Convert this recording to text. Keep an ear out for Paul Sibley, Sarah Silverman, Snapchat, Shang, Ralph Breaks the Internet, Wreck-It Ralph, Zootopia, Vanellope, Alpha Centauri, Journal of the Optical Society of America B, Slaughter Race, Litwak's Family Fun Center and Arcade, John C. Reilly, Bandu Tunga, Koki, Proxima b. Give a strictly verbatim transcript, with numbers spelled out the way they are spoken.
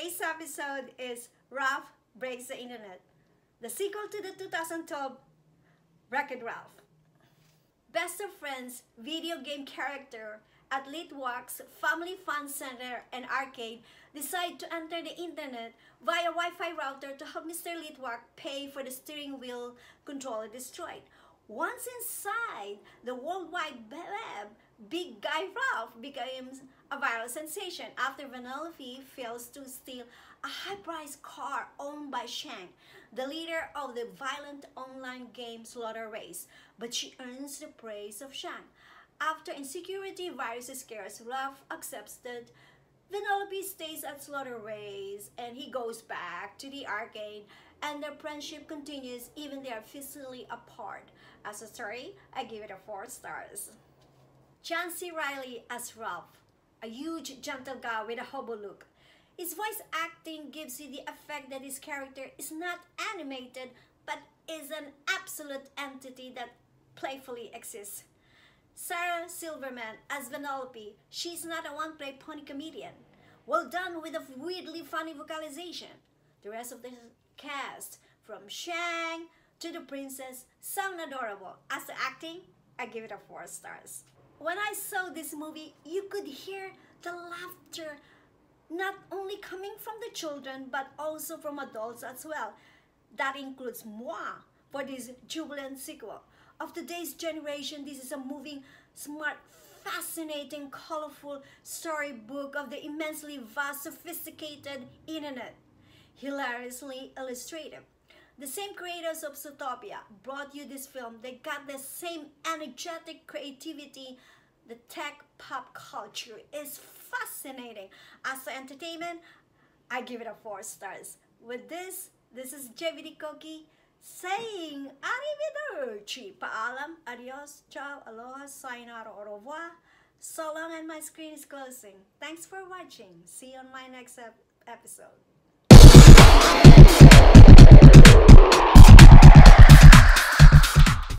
Today's episode is Ralph Breaks the Internet, the sequel to the two thousand twelve Wreck-It Ralph. Best of Friends video game character at Litwak's Family Fun Center and Arcade decide to enter the internet via Wi-Fi router to help Mister Litwak pay for the steering wheel controller destroyed. Once inside the World Wide Web, Big Guy Ralph becomes a viral sensation after Vanellope fails to steal a high-priced car owned by Shang, the leader of the violent online game Slaughter Race, but she earns the praise of Shang. After insecurity viruses scares, Ralph accepts that Vanellope stays at Slaughter Race and he goes back to the arcade, and their friendship continues even they are physically apart. As a story, I give it a four stars. John C. Reilly as Ralph, a huge gentle guy with a hobo look. His voice acting gives you the effect that his character is not animated but is an absolute entity that playfully exists. Sarah Silverman as Vanellope, she's not a one-play pony comedian. Well done with a weirdly funny vocalization. The rest of the cast, from Shang to the princess, sound adorable. As the acting, I give it a four stars. When I saw this movie, you could hear the laughter not only coming from the children but also from adults as well. That includes moi for this jubilant sequel. Of today's generation, this is a moving, smart, fascinating, colorful storybook of the immensely vast, sophisticated internet. Hilariously illustrative. The same creators of Zootopia brought you this film. They got the same energetic creativity. The tech pop culture is fascinating. As for entertainment, I give it a four stars. With this, this is J V D Koki saying arrivederci, paalam, adios, ciao, aloha, sayonara, au revoir. So long, and my screen is closing. Thanks for watching. See you on my next ep episode.